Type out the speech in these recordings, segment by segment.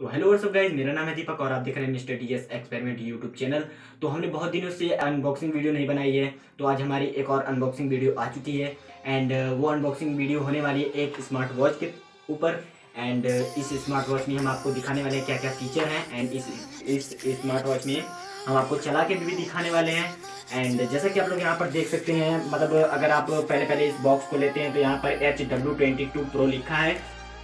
तो hello what's up guys, मेरा नाम है दीपक और आप देख रहे हैं mister TS experiment YouTube channel. तो हमने बहुत दिनों से अनबॉक्सिंग वीडियो नहीं बनाई है, तो आज हमारी एक और अनबॉक्सिंग वीडियो आ चुकी है एंड वो अनबॉक्सिंग वीडियो होने वाली है एक स्मार्ट वॉच के ऊपर। एंड इस स्मार्ट वॉच में हम आपको दिखाने वाले हैं क्या क्या फीचर हैं एंड इस स्मार्ट वॉच में हम आपको चला के भी दिखाने वाले हैं। एंड जैसा कि आप लोग यहाँ पर देख सकते हैं, मतलब अगर आप पहले इस बॉक्स को लेते हैं तो यहाँ पर HW22 Pro लिखा है।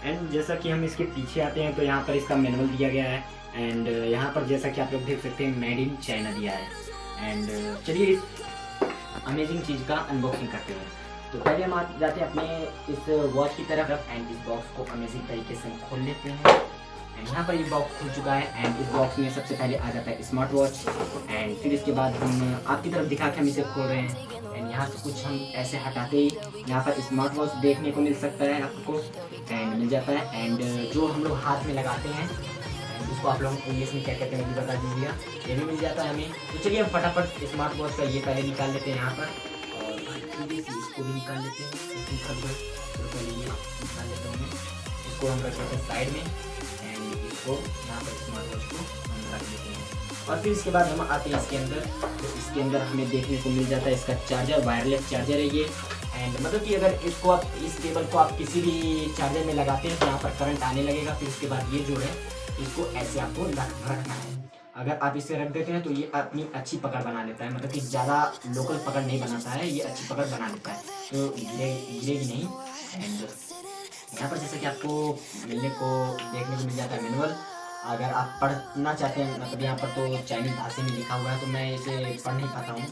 एंड जैसा कि हम इसके पीछे आते हैं तो यहाँ पर इसका मैनुअल दिया गया है एंड यहाँ पर जैसा कि आप लोग देख सकते हैं मेड इन चाइना दिया है। एंड चलिए इस अमेजिंग चीज़ का अनबॉक्सिंग करते हैं। तो पहले हम जाते हैं अपने इस वॉच की तरफ एंड इस बॉक्स को अमेजिंग तरीके से खोल लेते हैं। एंड यहाँ पर ये बॉक्स खुल चुका है एंड इस बॉक्स में सबसे पहले आ जाता है स्मार्ट वॉच एंड फिर इसके बाद हम आपकी तरफ दिखा के हम इसे खोल रहे हैं। एंड यहाँ से कुछ हम ऐसे हटाते ही यहाँ पर स्मार्ट वॉच देखने को मिल सकता है आपको एंड मिल जाता है। एंड जो हम लोग हाथ में लगाते हैं उसको आप लोग इंग्लिश में क्या कहते हैं बता दीजिएगा, ये भी मिल जाता है हमें। तो चलिए हम फटाफट स्मार्ट वॉच का ये पहले निकाल लेते हैं यहाँ पर, और इसको भी निकाल लेते हैं, निकाल लेते हैं, इसको हम रख लेते हैं साइड में एंड इसको यहाँ पर स्मार्ट वॉच को हम रख लेते हैं। और फिर इसके बाद हम आते हैं इसके अंदर, तो इसके अंदर हमें देखने को मिल जाता है इसका चार्जर, वायरलेस चार्जर है ये। एंड मतलब कि अगर इसको आप इस केबल को आप किसी भी चार्जर में लगाते हैं तो यहाँ पर करंट आने लगेगा। फिर इसके बाद ये जो है इसको ऐसे आपको रखना है, अगर आप इसे रख देते हैं तो ये अपनी अच्छी पकड़ बना लेता है, मतलब कि ज़्यादा लोकल पकड़ नहीं बनाता है, ये अच्छी पकड़ बना लेता है तो गिरेगी नहीं। एंड यहाँ पर जैसे कि आपको मिलने को देखने को मिल जाता है मैनुअल, अगर आप पढ़ना चाहते हैं, मतलब यहाँ पर तो चाइनीज़ भाषा में लिखा हुआ है तो मैं इसे पढ़ नहीं पाता हूँ।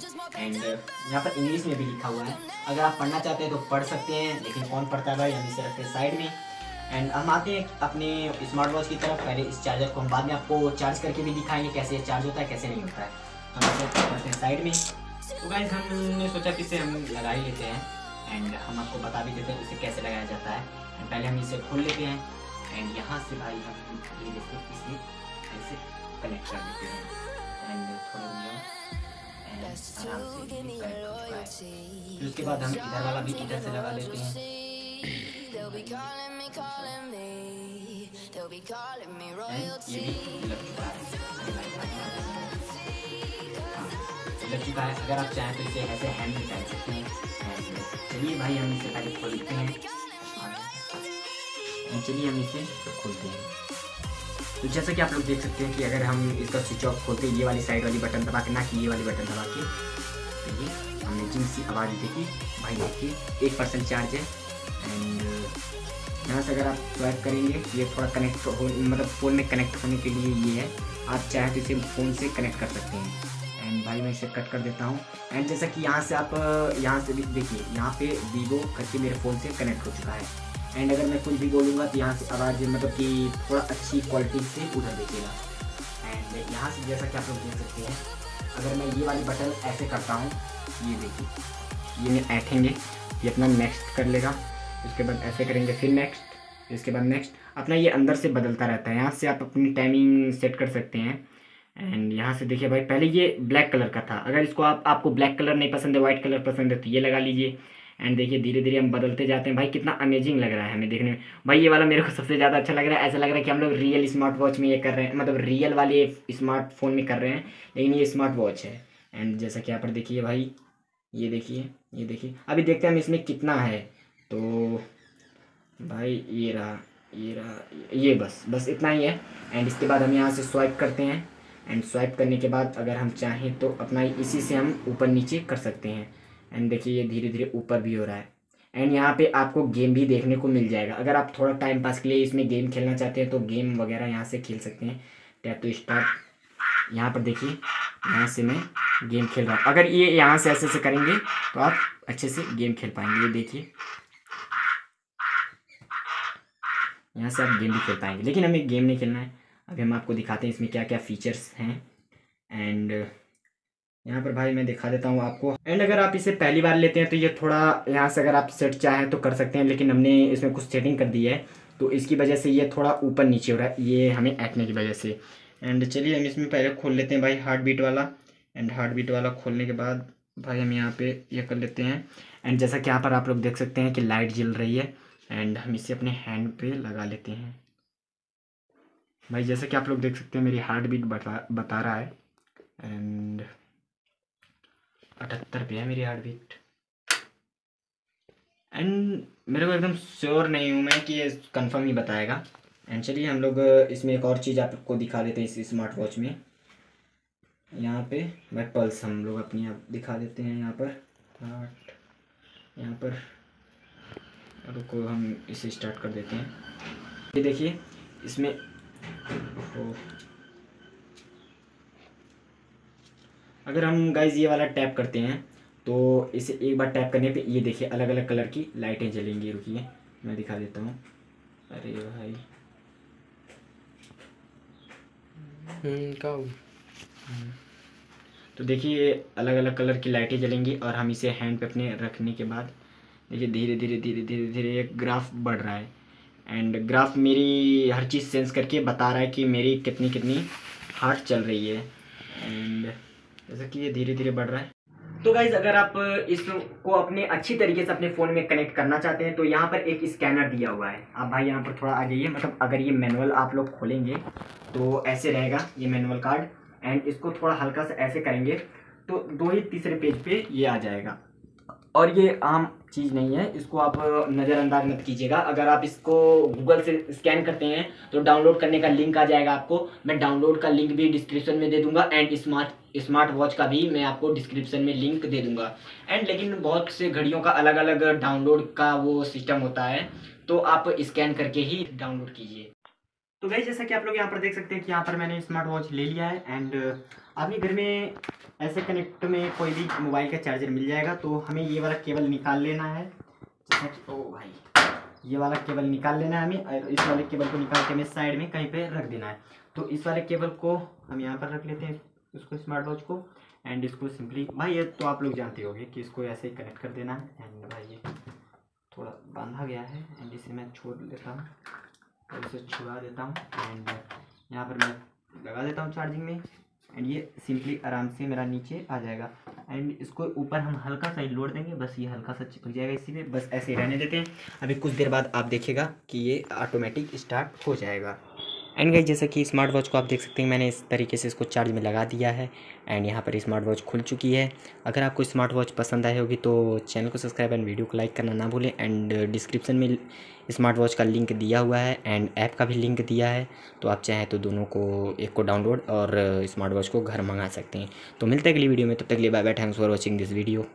एंड यहाँ पर इंग्लिश में भी लिखा हुआ है, अगर आप पढ़ना चाहते हैं तो पढ़ सकते हैं, लेकिन कौन पढ़ता है भाई, हम इसे रखते हैं साइड में। एंड हम आते हैं अपने स्मार्ट वॉच की तरफ, पहले इस चार्जर को हम बाद में आपको चार्ज करके भी दिखाएंगे कैसे चार्ज होता है कैसे नहीं होता है, हम इसे रखते हैं साइड में। तो गाइस हमने सोचा कि इसे हम लगा ही लेते हैं एंड हम आपको बता भी देते हैं इसे कैसे लगाया जाता है। एंड पहले हम इसे खोल लेते हैं एंड यहाँ से भाई हम ये देखते हैं इसमें ऐसे कनेक्ट कर देते हैं एंड थोड़ा एंड आराम से कनेक्ट हो चुका है। फिर उसके बाद हम इधर वाला भी इधर से लगा लेते हैं। ये भी लग चुका है, लग चुका है। अगर आप चाहें तो इसे ऐसे हैंड में कर सकते हैं। चलिए भाई हम इसे पहले खोल लेते हैं, चलिए हम इसे खोलते हैं। तो जैसा कि आप लोग देख सकते हैं कि अगर हम इसका स्विच ऑफ खोलते हैं, ये वाली साइड वाली बटन दबा के, ना कि ये वाली बटन दबा के, तो ये हमने जिनसी आवाज़ देखी भाई, देखिए 1% चार्ज है। एंड यहाँ से अगर आप स्वाइप करेंगे ये थोड़ा कनेक्ट हो, मतलब फ़ोन में कनेक्ट होने के लिए ये है, आप चाहे तो इसे फ़ोन से कनेक्ट कर सकते हैं। एंड भाई मैं इसे कट कर देता हूँ। एंड जैसा कि यहाँ से आप यहाँ से भी देखिए, यहाँ पर वीवो करके मेरे फ़ोन से कनेक्ट हो चुका है। एंड अगर मैं कुछ भी बोलूँगा तो यहाँ से आवाज़ मतलब कि थोड़ा अच्छी क्वालिटी से उधर देखेगा। एंड यहाँ से जैसा कि आप लोग देख सकते हैं, अगर मैं ये वाली बटन ऐसे करता हूँ, ये देखिए, ये मैं ऐठेंगे, ये अपना नेक्स्ट कर लेगा, उसके बाद ऐसे करेंगे फिर नेक्स्ट, इसके बाद नेक्स्ट, अपना ये अंदर से बदलता रहता है। यहाँ से आप अपनी टाइमिंग सेट कर सकते हैं। एंड यहाँ से देखिए भाई, पहले ये ब्लैक कलर का था, अगर इसको आपको ब्लैक कलर नहीं पसंद है, वाइट कलर पसंद है तो ये लगा लीजिए। एंड देखिए धीरे धीरे हम बदलते जाते हैं भाई, कितना अमेजिंग लग रहा है हमें देखने में। भाई ये वाला मेरे को सबसे ज़्यादा अच्छा लग रहा है, ऐसा लग रहा है कि हम लोग रियल स्मार्ट वॉच में ये कर रहे हैं, मतलब रियल वाले स्मार्टफोन में कर रहे हैं, लेकिन ये स्मार्ट वॉच है। एंड जैसा कि यहाँ पर देखिए भाई, ये देखिए, ये देखिए, अभी देखते हैं हम इसमें कितना है। तो भाई ये रहा, ये रहा, ये बस इतना ही है। एंड इसके बाद हम यहाँ से स्वाइप करते हैं एंड स्वाइप करने के बाद अगर हम चाहें तो अपना इसी से हम ऊपर नीचे कर सकते हैं। एंड देखिए ये धीरे धीरे ऊपर भी हो रहा है। एंड यहाँ पे आपको गेम भी देखने को मिल जाएगा, अगर आप थोड़ा टाइम पास के लिए इसमें गेम खेलना चाहते हैं तो गेम वगैरह यहाँ से खेल सकते हैं। टैप टू स्टार्ट, यहाँ पर देखिए यहाँ से मैं गेम खेल रहा हूँ, अगर ये यहाँ से ऐसे करेंगे तो आप अच्छे से गेम खेल पाएंगे। ये देखिए यहाँ से आप गेम भी खेल पाएंगे, लेकिन हमें गेम नहीं खेलना है। अभी हम आपको दिखाते हैं इसमें क्या क्या फ़ीचर्स हैं। एंड यहाँ पर भाई मैं दिखा देता हूँ आपको। एंड अगर आप इसे पहली बार लेते हैं तो ये थोड़ा यहाँ से अगर आप सेट चाहें तो कर सकते हैं, लेकिन हमने इसमें कुछ सेटिंग कर दी है तो इसकी वजह से ये थोड़ा ऊपर नीचे हो रहा है, ये हमें ऐठने की वजह से। एंड चलिए हम इसमें पहले खोल लेते हैं भाई हार्ट बीट वाला। एंड हार्ट बीट वाला खोलने के बाद भाई हम यहाँ पर ये कर लेते हैं। एंड जैसा कि यहाँ पर आप लोग देख सकते हैं कि लाइट जल रही है एंड हम इसे अपने हैंड पर लगा लेते हैं। भाई जैसे कि आप लोग देख सकते हैं मेरी हार्ट बीट बता रहा है एंड 78 पे है मेरी हार्ट बीट। एंड मेरे को एकदम श्योर नहीं हूँ मैं कि ये कंफर्म ही बताएगा। एंड चलिए हम लोग इसमें एक और चीज़ आपको दिखा देते हैं इस स्मार्ट वॉच में। यहाँ पे बैट पल्स हम लोग अपनी आप दिखा देते हैं। यहाँ पर 8 यहाँ पर रुको हम इसे स्टार्ट कर देते हैं। ये देखिए इसमें अगर हम गाइज ये वाला टैप करते हैं तो इसे एक बार टैप करने पे ये देखिए अलग अलग कलर की लाइटें जलेंगी। रुकिए मैं दिखा देता हूँ। अरे भाई तो देखिए अलग अलग कलर की लाइटें जलेंगी और हम इसे हैंड पे अपने रखने के बाद देखिए धीरे धीरे धीरे धीरे धीरे एक ग्राफ बढ़ रहा है। एंड ग्राफ मेरी हर चीज़ सेंस करके बता रहा है कि मेरी कितनी कितनी हार्ट चल रही है। एंड जैसा कि ये धीरे धीरे बढ़ रहा है। तो गाइज़ अगर आप इसको अपने अच्छी तरीके से अपने फ़ोन में कनेक्ट करना चाहते हैं तो यहाँ पर एक स्कैनर दिया हुआ है। आप भाई यहाँ पर थोड़ा आ जाइए। मतलब अगर ये मैनुअल आप लोग खोलेंगे तो ऐसे रहेगा ये मैनुअल कार्ड। एंड इसको थोड़ा हल्का सा ऐसे करेंगे तो 2 ही तीसरे पेज पे ये आ जाएगा। और ये आम चीज़ नहीं है, इसको आप नज़रअंदाज मत कीजिएगा। अगर आप इसको गूगल से स्कैन करते हैं तो डाउनलोड करने का लिंक आ जाएगा आपको। मैं डाउनलोड का लिंक भी डिस्क्रिप्शन में दे दूंगा एंड स्मार्ट वॉच का भी मैं आपको डिस्क्रिप्शन में लिंक दे दूंगा। एंड लेकिन बहुत से घड़ियों का अलग अलग डाउनलोड का वो सिस्टम होता है तो आप स्कैन करके ही डाउनलोड कीजिए। तो गाइस जैसा कि आप लोग यहाँ पर देख सकते हैं कि यहाँ पर मैंने स्मार्ट वॉच ले लिया है। एंड आपके घर में ऐसे कनेक्ट में कोई भी मोबाइल का चार्जर मिल जाएगा। तो हमें ये वाला केबल निकाल लेना है। जैसा कि ओ भाई ये वाला केबल निकाल लेना है हमें और इस वाले केबल को निकाल के हमें साइड में कहीं पे रख देना है। तो इस वाले केबल को हम यहाँ पर रख लेते हैं इसको स्मार्ट वॉच को। एंड इसको सिंपली भाई ये तो आप लोग जानते होंगे कि इसको ऐसे ही कनेक्ट कर देना है। एंड भाई ये थोड़ा बांधा गया है एंड इसे मैं छोड़ देता हूँ और इसे छुड़ा देता हूँ। एंड यहाँ पर मैं लगा देता हूँ चार्जिंग में एंड ये सिंपली आराम से मेरा नीचे आ जाएगा। एंड इसको ऊपर हम हल्का सा लोड देंगे, बस ये हल्का सा चिपक जाएगा इसी में। बस ऐसे ही रहने देते हैं। अभी कुछ देर बाद आप देखिएगा कि ये ऑटोमेटिक स्टार्ट हो जाएगा। एंड गाइस जैसा कि स्मार्ट वॉच को आप देख सकते हैं मैंने इस तरीके से इसको चार्ज में लगा दिया है। एंड यहाँ पर स्मार्ट वॉच खुल चुकी है। अगर आपको स्मार्ट वॉच पसंद आई होगी तो चैनल को सब्सक्राइब एंड वीडियो को लाइक करना ना भूलें। एंड डिस्क्रिप्शन में स्मार्ट वॉच का लिंक दिया हुआ है एंड ऐप का भी लिंक दिया है। तो आप चाहें तो दोनों को एक को डाउनलोड और स्मार्ट वॉच को घर मंगा सकते हैं। तो मिलते हैं अगली वीडियो में, तब तक के लिए bye bye. Thanks for watching this video.